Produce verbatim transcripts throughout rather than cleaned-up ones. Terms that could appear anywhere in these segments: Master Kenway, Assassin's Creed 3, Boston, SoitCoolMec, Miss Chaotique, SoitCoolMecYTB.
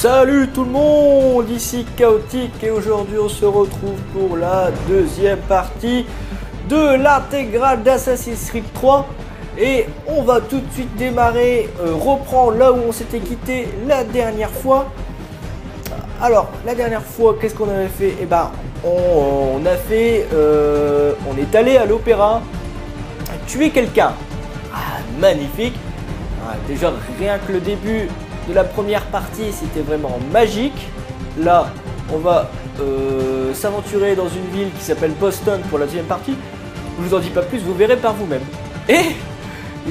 Salut tout le monde, ici Chaotique et aujourd'hui on se retrouve pour la deuxième partie de l'intégrale d'Assassin's Creed trois. Et on va tout de suite démarrer, euh, reprendre là où on s'était quitté la dernière fois. Alors la dernière fois, qu'est-ce qu'on avait fait? Eh ben on, on a fait, euh, on est allé à l'opéra tuer quelqu'un. Ah, magnifique. Ah, déjà rien que le début de la première partie, c'était vraiment magique. Là, on va euh, s'aventurer dans une ville qui s'appelle Boston pour la deuxième partie. Je vous en dis pas plus, vous verrez par vous-même. Et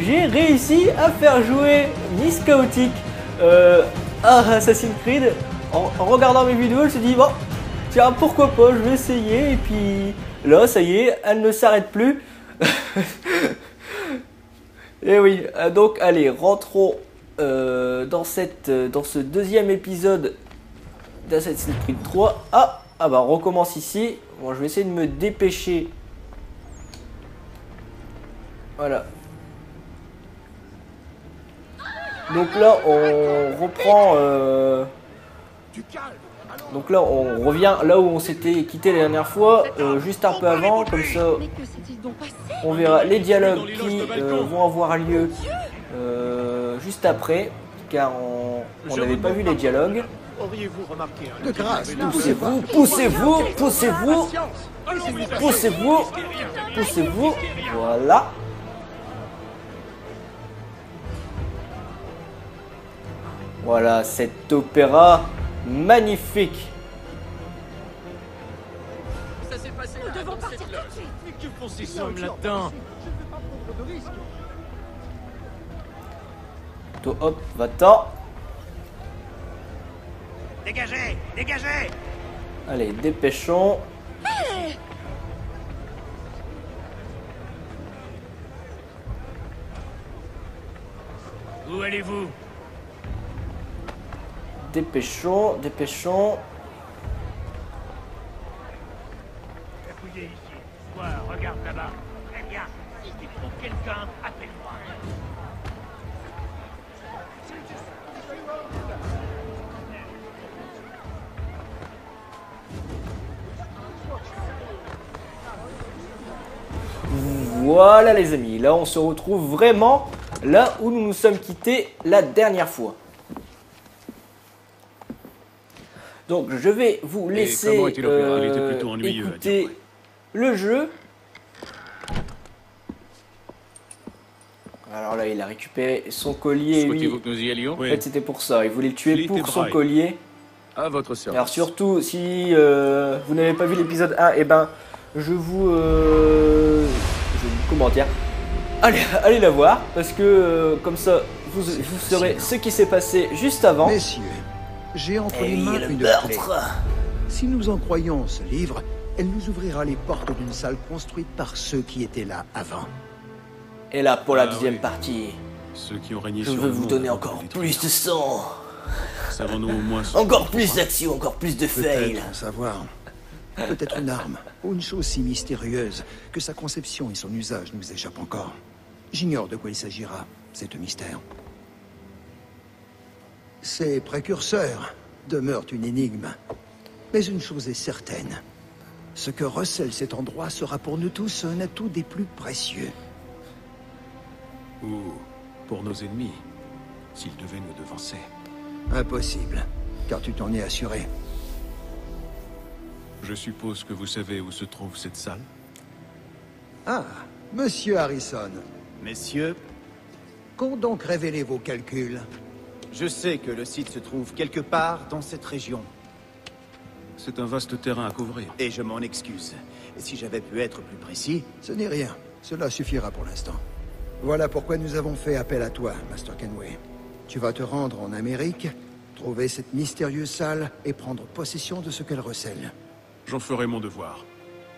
j'ai réussi à faire jouer Miss Chaotique euh, à Assassin's Creed. En, en regardant mes vidéos, je me suis dit, bon, tiens, pourquoi pas, je vais essayer. Et puis là, ça y est, elle ne s'arrête plus. Et oui, donc allez, rentrons Euh, dans, cette, euh, dans ce deuxième épisode d'Assassin's Creed trois. Ah, ah bah on recommence ici. Bon, je vais essayer de me dépêcher. Voilà. Donc là on reprend euh... Donc là on revient là où on s'était quitté la dernière fois, euh, juste un peu avant, comme ça on verra les dialogues qui euh, vont avoir lieu Euh, juste après, car on n'avait pas vu les dialogues. De grâce, poussez-vous, poussez-vous, poussez-vous, poussez-vous, poussez-vous, voilà. Voilà, cet opéra magnifique. Ça s'est passé là, dans cette loge. Mais que pensez-vous là-dedans ? Je ne veux pas prendre de risque. Toi, hop, va-t'en. Dégagez, dégagez. Allez, dépêchons. Hey. Où allez-vous? Dépêchons, dépêchons. Fouillez ici. Quoi, regarde là-bas. Très bien. Si tu trouves quelqu'un, appelle-moi. Voilà les amis, là on se retrouve vraiment là où nous nous sommes quittés la dernière fois. Donc je vais vous laisser euh, écouter le jeu. Alors là il a récupéré son collier, lui. En fait c'était pour ça, il voulait le tuer pour son collier. À votre service. Alors surtout si euh, vous n'avez pas vu l'épisode un, et ben je vous... Euh... commentaire. Allez, allez la voir parce que euh, comme ça vous, vous saurez ce qui s'est passé juste avant. Messieurs, j'ai entre les mains une clé. Si nous en croyons ce livre, elle nous ouvrira les portes d'une salle construite par ceux qui étaient là avant. Et là pour la ah, deuxième oui. partie, ceux qui ont régné je veux vous donner encore plus de sang, savons-nous au moins encore plus d'action, encore plus de fail. Savoir. Peut-être une arme, ou une chose si mystérieuse que sa conception et son usage nous échappent encore. J'ignore de quoi il s'agira, c'est un mystère. Ces précurseurs demeurent une énigme. Mais une chose est certaine. Ce que recèle cet endroit sera pour nous tous un atout des plus précieux. Ou pour nos ennemis, s'ils devaient nous devancer. Impossible, car tu t'en es assuré. Je suppose que vous savez où se trouve cette salle? Ah, monsieur Harrison. Messieurs, qu'ont donc révélé vos calculs? Je sais que le site se trouve quelque part dans cette région. C'est un vaste terrain à couvrir. Et je m'en excuse. Et si j'avais pu être plus précis... Ce n'est rien. Cela suffira pour l'instant. Voilà pourquoi nous avons fait appel à toi, Master Kenway. Tu vas te rendre en Amérique, trouver cette mystérieuse salle et prendre possession de ce qu'elle recèle. J'en ferai mon devoir,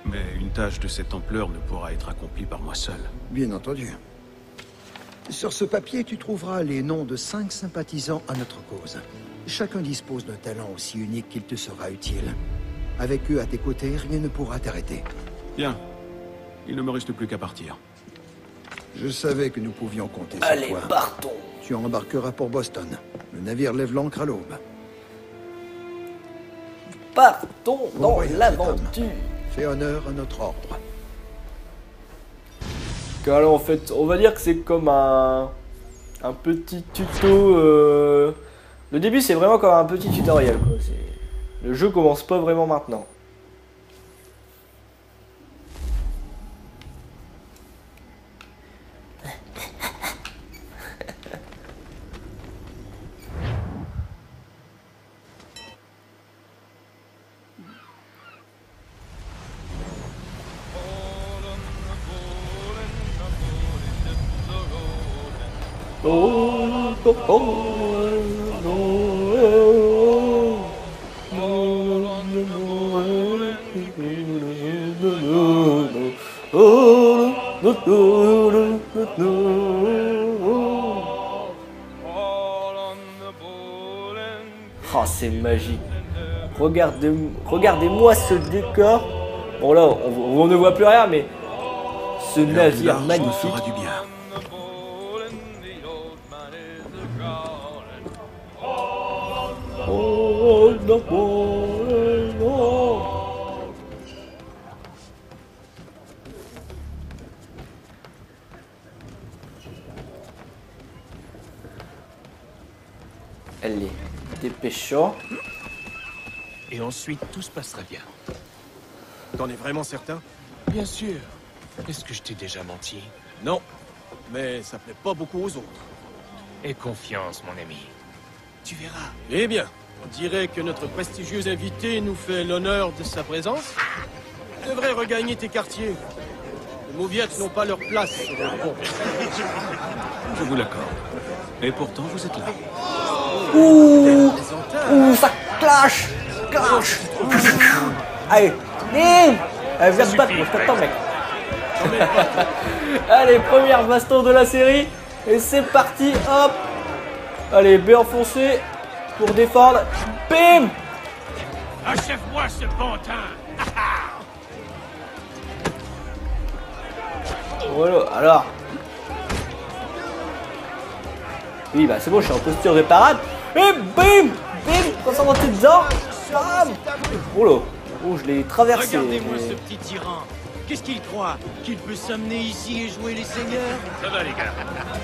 mais une tâche de cette ampleur ne pourra être accomplie par moi seul. Bien entendu. Sur ce papier, tu trouveras les noms de cinq sympathisants à notre cause. Chacun dispose d'un talent aussi unique qu'il te sera utile. Avec eux à tes côtés, rien ne pourra t'arrêter. Bien. Il ne me reste plus qu'à partir. Je savais que nous pouvions compter sur toi. Allez, partons. Tu embarqueras pour Boston. Le navire lève l'ancre à l'aube. partons dans bon, l'aventure. Fais honneur à notre ordre. Alors en fait, on va dire que c'est comme un, un petit tuto. Euh... Le début, c'est vraiment comme un petit tutoriel, quoi. Le jeu commence pas vraiment maintenant. Oh, oh, oh, oh, oh, c'est magique. Regardez, regardez-moi ce décor. Bon là, on, on ne voit plus rien, mais ce navire magnifique. Allez, dépêchons. Et ensuite, tout se passera bien. T'en es vraiment certain? Bien sûr. Est-ce que je t'ai déjà menti? Non, mais ça plaît pas beaucoup aux autres. Aie confiance, mon ami. Tu verras. Eh bien. On dirait que notre prestigieux invité nous fait l'honneur de sa présence. Tu devrais regagner tes quartiers. Les Mauviettes n'ont pas leur place sur le pont. Je vous l'accorde. Et pourtant, vous êtes là. Ouh, ouh, ça clash, clash. Allez, viens me battre, je t'attends, mec. Allez, première baston de la série. Et c'est parti, hop. Allez, B enfoncé. Pour défendre, bim! Achève-moi ce pantin! Voilà, alors. Oui, bah c'est bon, je suis en posture de parade. Et bim! Bim! Concentre-toi dedans! Bam! Oh là! Oh, je l'ai traversé. Regardez-moi ce petit tyran. Qu'est-ce qu'il croit? Qu'il peut s'amener ici et jouer les seigneurs? Ça va, les gars.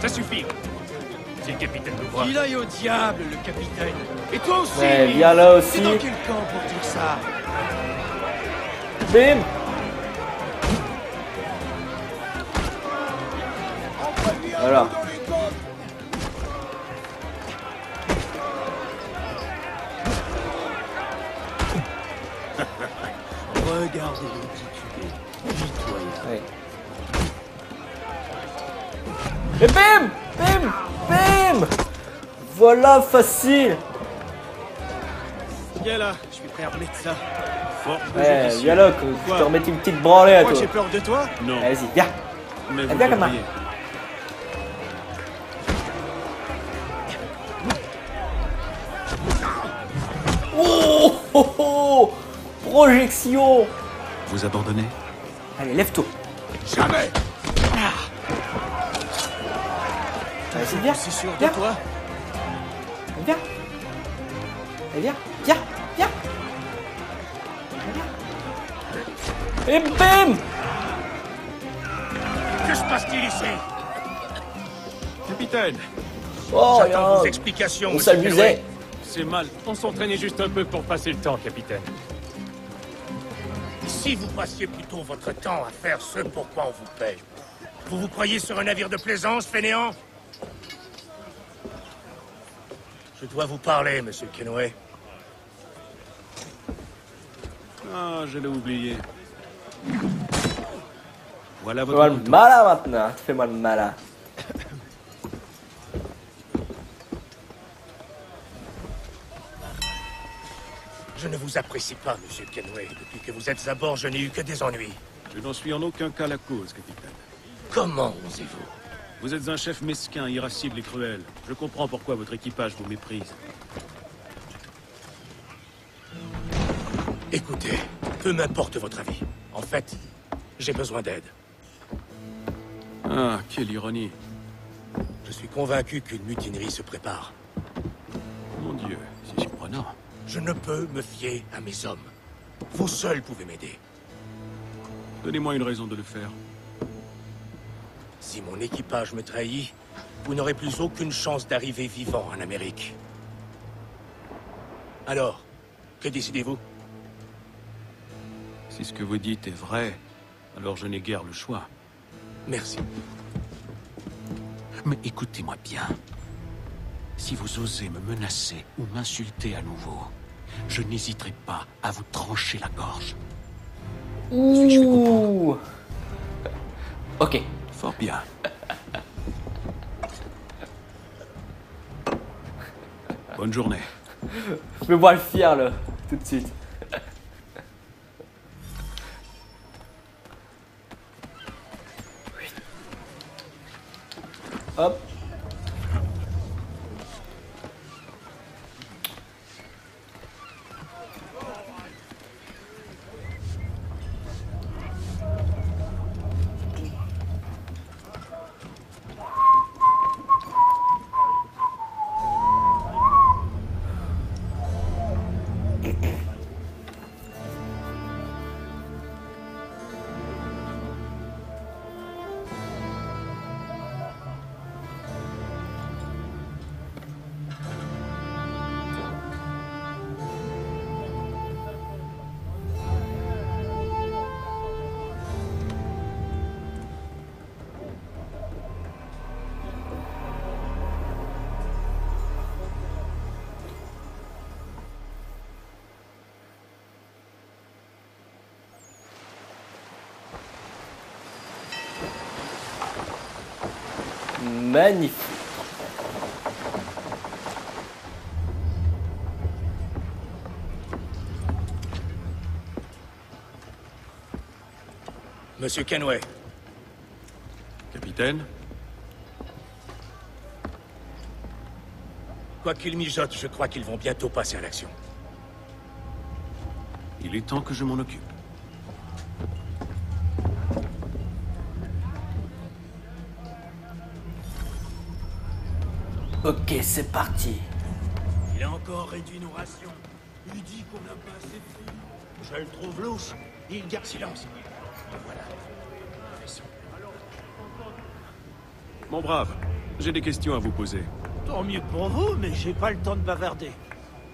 Ça suffit. Le capitaine nous voit. Il aille au diable, le capitaine. Et toi aussi. Ouais, viens là aussi. T'es dans quel camp pour dire ça? Bim. Voilà. Regardez-le titubé. Et bim. Bim. Bim! Voilà, facile! Viens là, je suis prêt à remettre ça. Ouais, viens là, que je te remette une petite branlée à toi. J'ai peur de toi? Non. Vas-y, viens. Mais vous viens, gamin. Oh, oh, oh! Projection! Vous abandonnez? Allez, lève-toi. Jamais! Ah. Vas-y, viens, sûr viens. De toi. Viens, viens, viens, viens, viens. Et bim! Que se passe-t-il ici? Capitaine, oh, j'attends vos explications. On s'amusait. C'est mal, on s'entraînait juste un peu pour passer le temps, capitaine. Si vous passiez plutôt votre temps à faire ce pourquoi on vous paye, vous vous croyez sur un navire de plaisance, fainéant? Je dois vous parler, monsieur Kenway. Ah, je l'ai oublié. Voilà votre... Tu fais le malin maintenant. Tu fais mal malin. Je ne vous apprécie pas, monsieur Kenway. Depuis que vous êtes à bord, je n'ai eu que des ennuis. Je n'en suis en aucun cas la cause, capitaine. Comment osez-vous? Vous êtes un chef mesquin, irascible et cruel. Je comprends pourquoi votre équipage vous méprise. Écoutez, peu m'importe votre avis. En fait, j'ai besoin d'aide. Ah, quelle ironie. Je suis convaincu qu'une mutinerie se prépare. Mon Dieu, c'est surprenant. Je ne peux me fier à mes hommes. Vous seuls pouvez m'aider. Donnez-moi une raison de le faire. Si mon équipage me trahit, vous n'aurez plus aucune chance d'arriver vivant en Amérique. Alors, que décidez-vous? Si ce que vous dites est vrai, alors je n'ai guère le choix. Merci. Mais écoutez-moi bien. Si vous osez me menacer ou m'insulter à nouveau, je n'hésiterai pas à vous trancher la gorge. Ouh. Ok. Fort bien. Bonne journée. Je me vois le fier, là, tout de suite. Hop. Magnifique. Monsieur Kenway. Capitaine. Quoi qu'ils mijotent, je crois qu'ils vont bientôt passer à l'action. Il est temps que je m'en occupe. Ok, c'est parti. Il a encore réduit nos rations. Il dit qu'on n'a pas assez de fruits. Je le trouve louche. Il garde silence. Voilà. Mon brave, j'ai des questions à vous poser. Tant mieux pour vous, mais j'ai pas le temps de bavarder.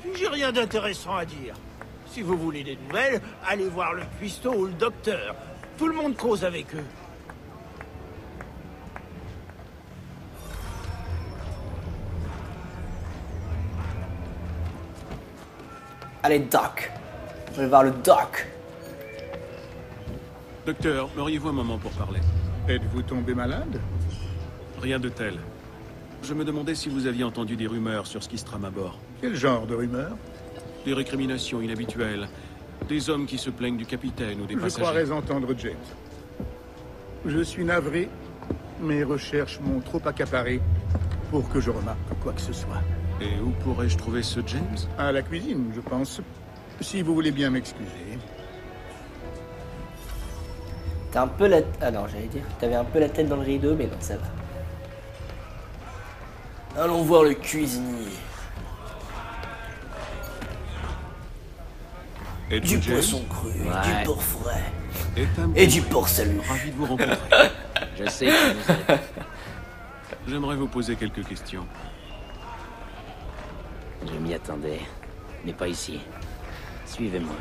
Puis j'ai rien d'intéressant à dire. Si vous voulez des nouvelles, allez voir le cuistot ou le docteur. Tout le monde cause avec eux. Allez, Doc. Je vais voir le Doc. Docteur, auriez-vous un moment pour parler? Êtes-vous tombé malade? Rien de tel. Je me demandais si vous aviez entendu des rumeurs sur ce qui se trame à bord. Quel genre de rumeurs? Des récriminations inhabituelles. Des hommes qui se plaignent du capitaine ou des passagers. Je croirais entendre Jet. Je suis navré. Mes recherches m'ont trop accaparé pour que je remarque quoi que ce soit. Et où pourrais-je trouver ce James? À la cuisine, je pense. Si vous voulez bien m'excuser. T'as un peu la... Ah non, j'allais dire. T'avais un peu la tête dans le rideau, mais non, ça va. Allons voir le cuisinier. Et du poisson cru, ouais. Du porc frais. Et, et du porc salut. Ravi de vous rencontrer. Je sais. Que vous... J'aimerais vous poser quelques questions. Je m'y attendais, mais pas ici. Suivez-moi.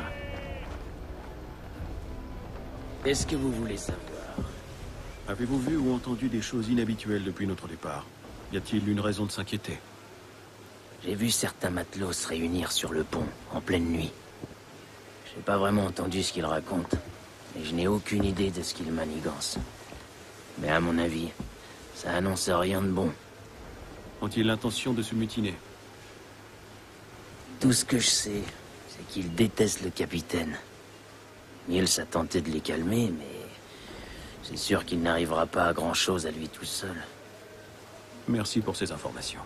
Est-ce que vous voulez savoir? Avez-vous vu ou entendu des choses inhabituelles depuis notre départ? Y a-t-il une raison de s'inquiéter? J'ai vu certains matelots se réunir sur le pont, en pleine nuit. J'ai pas vraiment entendu ce qu'ils racontent, et je n'ai aucune idée de ce qu'ils manigancent. Mais à mon avis, ça annonce rien de bon. Ont-ils l'intention de se mutiner? Tout ce que je sais, c'est qu'ils détestent le capitaine. Niels a tenté de les calmer, mais... c'est sûr qu'il n'arrivera pas à grand-chose à lui tout seul. Merci pour ces informations.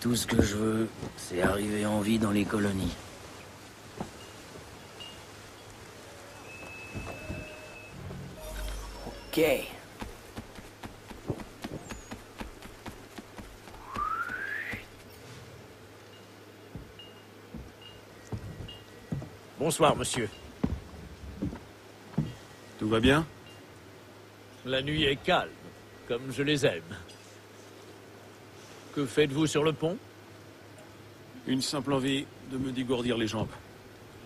Tout ce que je veux, c'est arriver en vie dans les colonies. Ok. Bonsoir, monsieur. Tout va bien? La nuit est calme, comme je les aime. Que faites-vous sur le pont? Une simple envie de me dégourdir les jambes.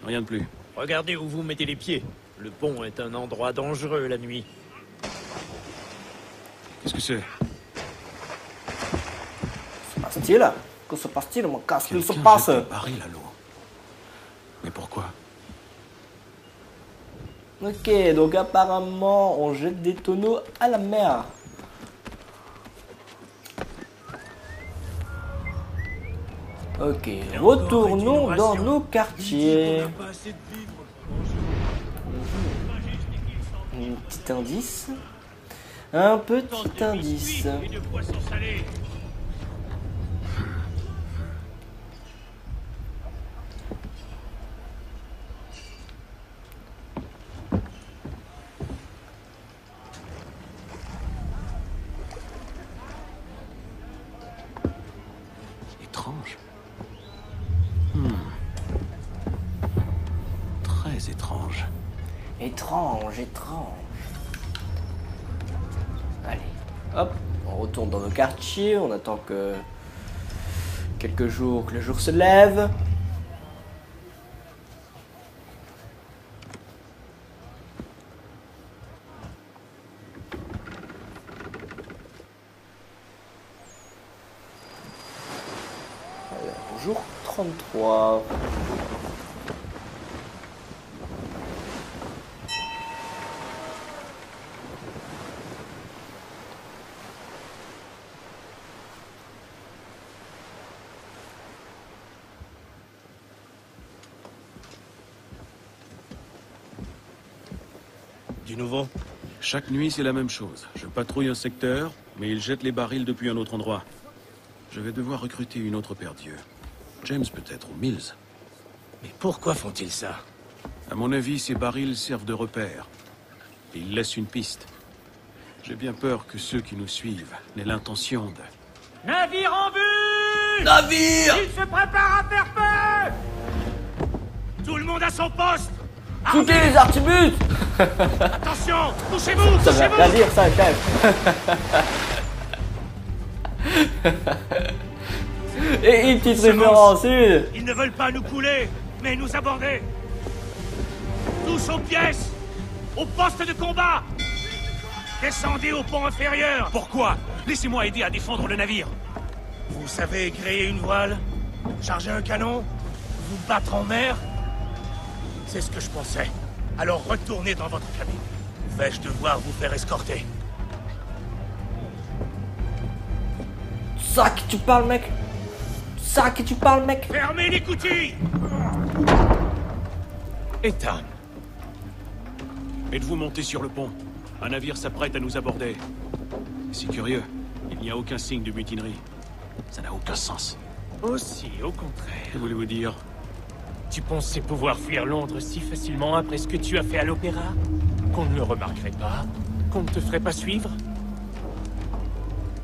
Rien de plus. Regardez où vous mettez les pieds. Le pont est un endroit dangereux la nuit. Qu'est-ce que c'est? Que se passe-t-il? Que se passe-t-il, mon casque? Il se passe Paris, là, l'eau. Mais pourquoi? Ok, donc apparemment, on jette des tonneaux à la mer. Ok, retournons dans nos quartiers. Un petit indice. Un petit indice. Étrange. Hmm. Très étrange. Étrange, étrange. Allez, hop, on retourne dans nos quartiers, on attend que quelques jours, que le jour se lève. Alors, jour trente-trois. Du nouveau? Chaque nuit, c'est la même chose. Je patrouille un secteur, mais ils jettent les barils depuis un autre endroit. Je vais devoir recruter une autre paire d'yeux. James peut-être, ou Mills. Mais pourquoi font-ils ça? À mon avis, ces barils servent de repère. Et ils laissent une piste. J'ai bien peur que ceux qui nous suivent n'aient l'intention de... Navire en vue! Navire! Ils se préparent à faire peur! Tout le monde à son poste! Foutez les artibutes! Attention! Touchez-vous! Touchez-vous! Ça va dire ça, quand même. Et une petite référence. Ils ne veulent pas nous couler, mais nous aborder. Tous aux pièces! Au poste de combat! Descendez au pont inférieur! Pourquoi? Laissez-moi aider à défendre le navire. Vous savez créer une voile, charger un canon, vous battre en mer. C'est ce que je pensais. Alors retournez dans votre cabine. Vais-je devoir vous faire escorter? Sac, tu parles, mec. Sac, tu parles, mec. Fermez les coutilles. Ethan. Êtes-vous monté sur le pont? Un navire s'apprête à nous aborder. C'est curieux. Il n'y a aucun signe de mutinerie. Ça n'a aucun sens. Aussi, au contraire. Que voulez-vous dire? Tu pensais pouvoir fuir Londres si facilement après ce que tu as fait à l'opéra? Qu'on ne le remarquerait pas? Qu'on ne te ferait pas suivre?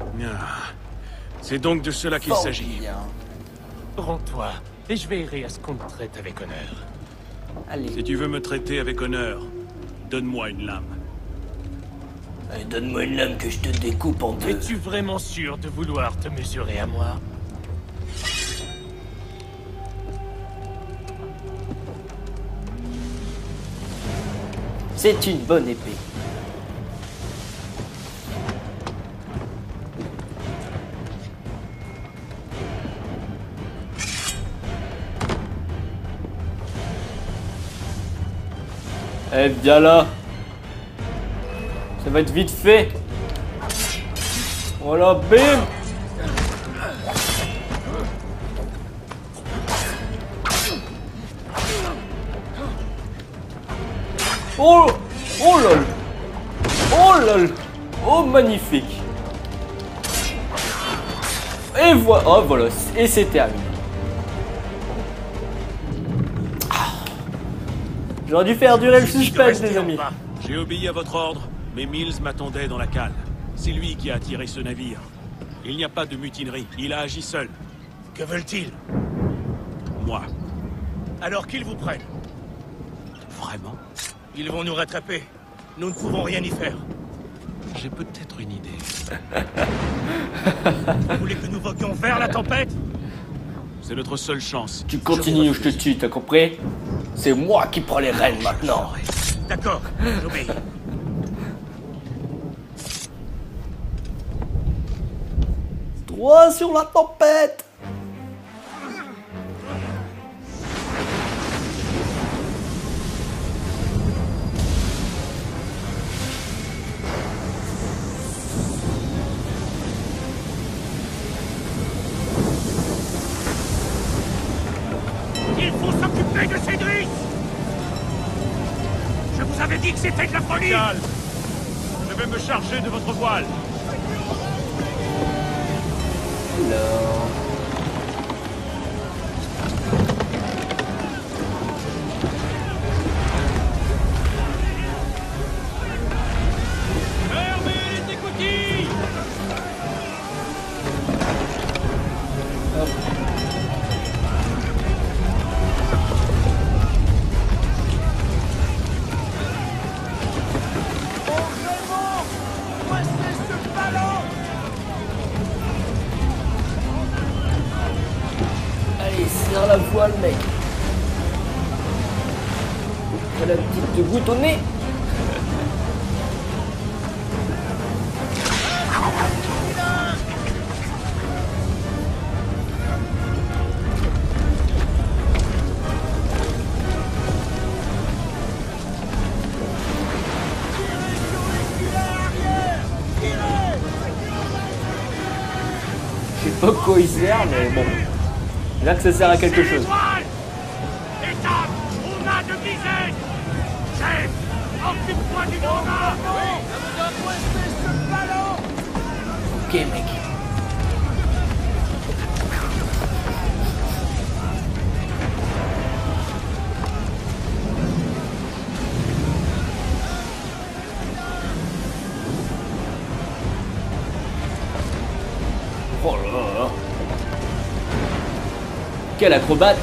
Ah, c'est donc de cela qu'il s'agit. Rends-toi, et je veillerai à ce qu'on te traite avec honneur. Allez. Si tu veux me traiter avec honneur, donne-moi une lame. Allez, donne-moi une lame que je te découpe en deux. Es-tu vraiment sûr de vouloir te mesurer à moi? C'est une bonne épée. Eh bien là, ça va être vite fait. Voilà, bim. Oh, oh lol. Oh lol. Oh magnifique. Et voilà, oh, voilà, et c'est terminé. Ah. J'aurais dû faire durer le suspense, les amis. J'ai obéi à votre ordre, mais Mills m'attendait dans la cale. C'est lui qui a attiré ce navire. Il n'y a pas de mutinerie, il a agi seul. Que veulent-ils? Moi. Alors qu'ils vous prennent. Vraiment? Ils vont nous rattraper. Nous ne pouvons rien y faire. J'ai peut-être une idée. Vous voulez que nous voguions vers la tempête? C'est notre seule chance. Tu continues ou je te tue, t'as compris? C'est moi qui prends les rênes maintenant. D'accord, j'obéis. Droit sur la tempête. C'était de la folie. Je vais me charger de votre voile. Non. Fermez les écoutilles. Hop. La voile, mec. Voilà la petite goutte au nez. Je sais pas quoi il sert, mais bon. Là que ça sert à quelque chose. Étape, on a de misaine. Chef, occupe-toi du drama. Ok mec. Oh là là. Quel acrobate!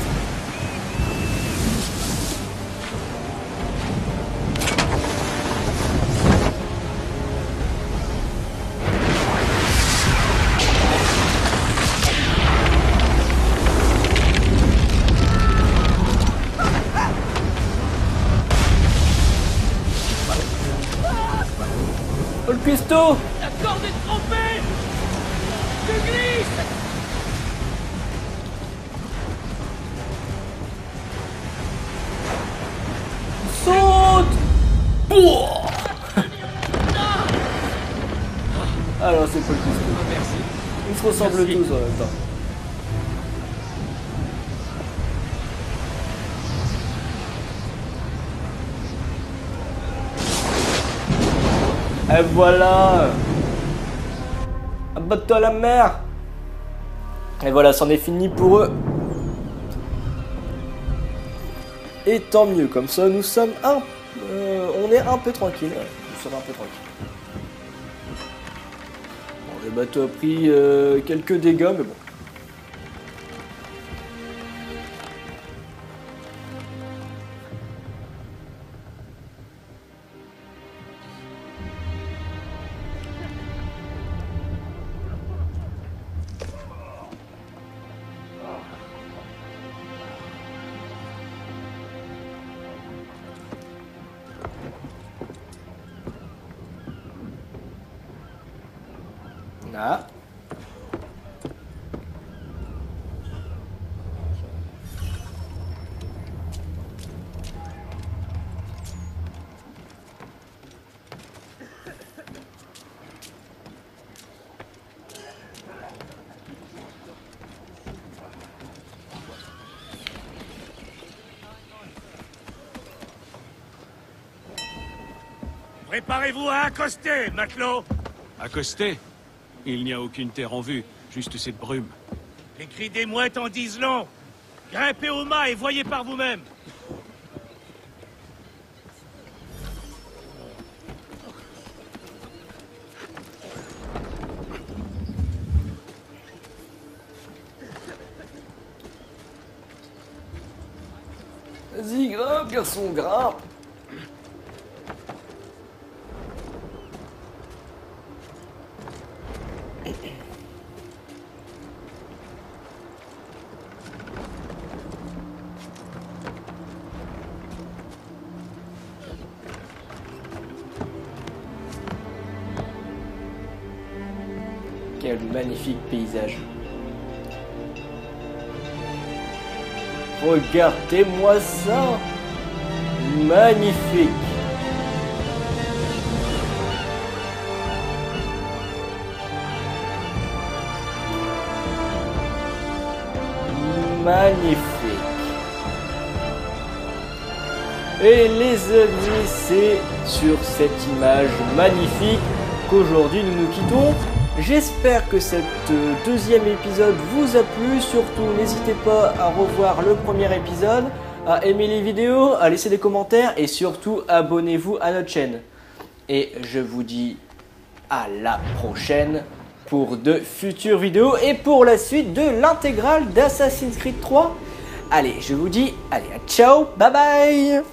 Oh le cuistot! La corde est trompée! Je glisse! Alors c'est pas le plus. Ils se ressemblent Merci. tous en même temps. Et voilà. Abat-toi à la mer. Et voilà, c'en est fini pour eux. Et tant mieux, comme ça nous sommes un Euh, on est un peu tranquille, nous sommes un peu tranquille. Bon, le bateau a pris euh, quelques dégâts, mais bon. Ah. Préparez-vous à accoster, matelot. Accoster? Il n'y a aucune terre en vue, juste cette brume. Les cris des mouettes en disent long. Grimpez au mât et voyez par vous-même. Vas-y, grimpe, garçon, grimpe. Quel magnifique paysage. Regardez-moi ça. Magnifique. Magnifique. Et les amis, c'est sur cette image magnifique qu'aujourd'hui nous nous quittons. J'espère que cet deuxième épisode vous a plu. Surtout, n'hésitez pas à revoir le premier épisode, à aimer les vidéos, à laisser des commentaires et surtout abonnez-vous à notre chaîne. Et je vous dis à la prochaine pour de futures vidéos et pour la suite de l'intégrale d'Assassin's Creed trois. Allez, je vous dis, allez, ciao, bye bye.